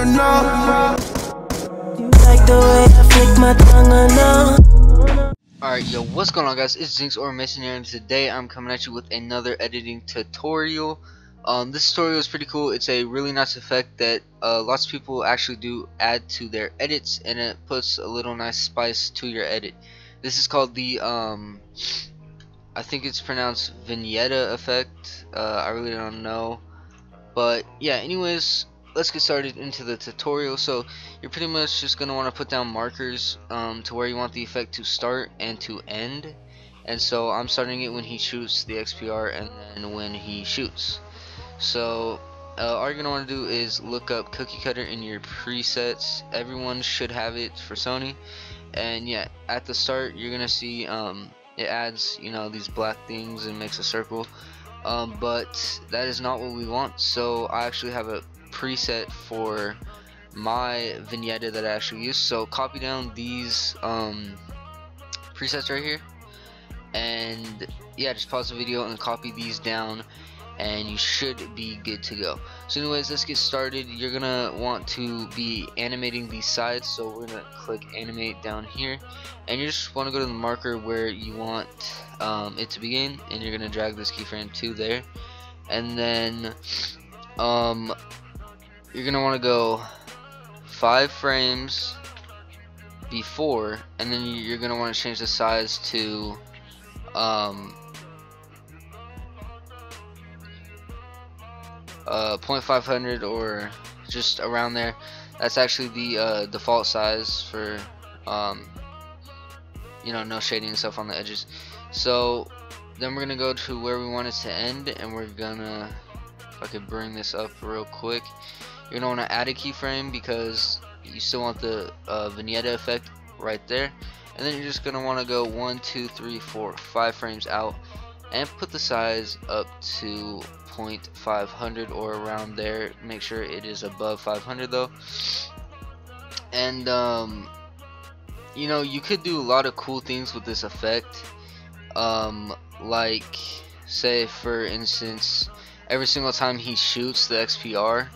or no? You like the way I flick my tongue or no? Alright, yo, what's going on, guys? It's Jinx or Masonary, and today I'm coming at you with another editing tutorial. This tutorial is pretty cool. It's a really nice effect that lots of people actually do add to their edits, and it puts a little nice spice to your edit. This is called the I think it's pronounced vignetta effect. I really don't know, but yeah, anyways, let's get started into the tutorial. So you're pretty much just gonna want to put down markers to where you want the effect to start and to end. And so I'm starting it when he shoots the XPR, and then when he shoots. So all you're gonna want to do is look up cookie cutter in your presets. Everyone should have it for Sony. And yeah, at the start you're gonna see it adds, you know, these black things and makes a circle, but that is not what we want. So I actually have a preset for my vignetta that I actually use. So copy down these presets right here, and yeah, just pause the video and copy these down, and you should be good to go. So anyways, let's get started. You're gonna want to be animating these sides, so we're gonna click animate down here, and you just want to go to the marker where you want it to begin, and you're gonna drag this keyframe to there. And then you're gonna want to go 5 frames before, and then you're gonna want to change the size to 0.500 or just around there. That's actually the default size for you know, no shading and stuff on the edges. So then we're gonna go to where we want it to end, and we're gonna, if I could bring this up real quick, you're gonna want to add a keyframe because you still want the vignetta effect right there. And then you're just gonna want to go 1, 2, 3, 4, 5 frames out, and put the size up to 0.500 or around there. Make sure it is above 500 though. And you know, you could do a lot of cool things with this effect, like say for instance, every single time he shoots the XPR,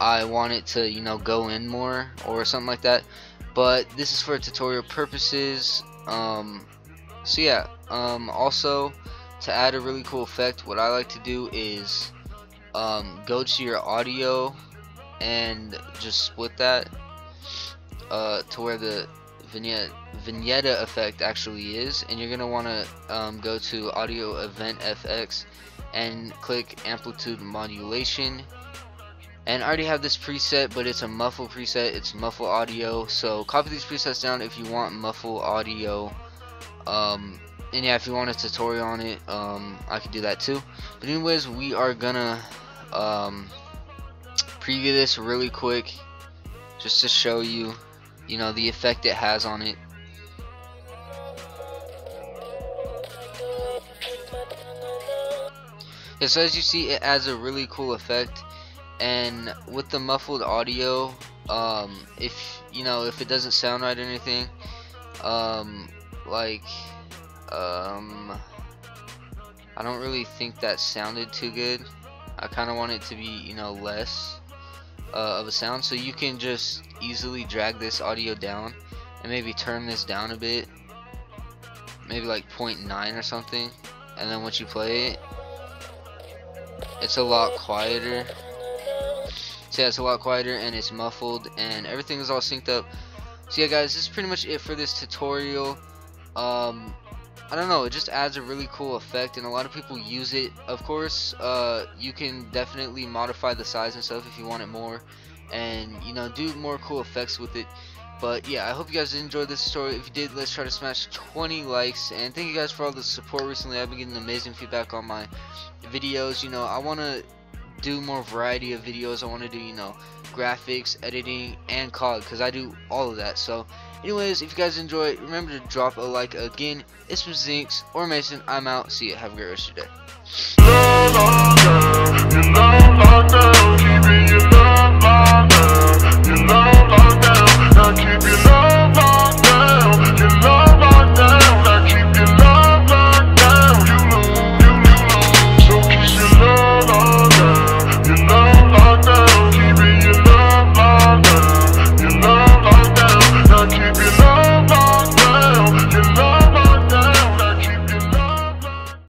I want it to, you know, go in more or something like that, but this is for tutorial purposes. So yeah, also to add a really cool effect, what I like to do is go to your audio and just split that to where the vignetta effect actually is. And you're going to want to go to audio event FX and click amplitude modulation. And I already have this preset, but it's a muffle preset. It's muffle audio. So copy these presets down if you want muffle audio. And yeah, if you want a tutorial on it, I could do that too. But anyways, we are gonna preview this really quick just to show you, you know, the effect it has on it. Yeah, so as you see, it adds a really cool effect. And with the muffled audio, if you know, if it doesn't sound right or anything, like I don't really think that sounded too good. I kind of want it to be, you know, less of a sound. So you can just easily drag this audio down and maybe turn this down a bit, maybe like 0.9 or something. And then once you play it, it's a lot quieter. So yeah, it's a lot quieter, and it's muffled, and everything is all synced up. So yeah, guys, this is pretty much it for this tutorial. I don't know, it just adds a really cool effect, and a lot of people use it. Of course, you can definitely modify the size and stuff if you want it more, and you know, do more cool effects with it. But yeah, I hope you guys enjoyed this tutorial. If you did, let's try to smash 20 likes, and thank you guys for all the support recently. I've been getting amazing feedback on my videos. You know, I want to do more variety of videos. I want to do, you know, graphics, editing, and COD, because I do all of that. So anyways, if you guys enjoy it, remember to drop a like. Again, it's from Jinx or Mason. I'm out. See ya. Have a great rest of your day.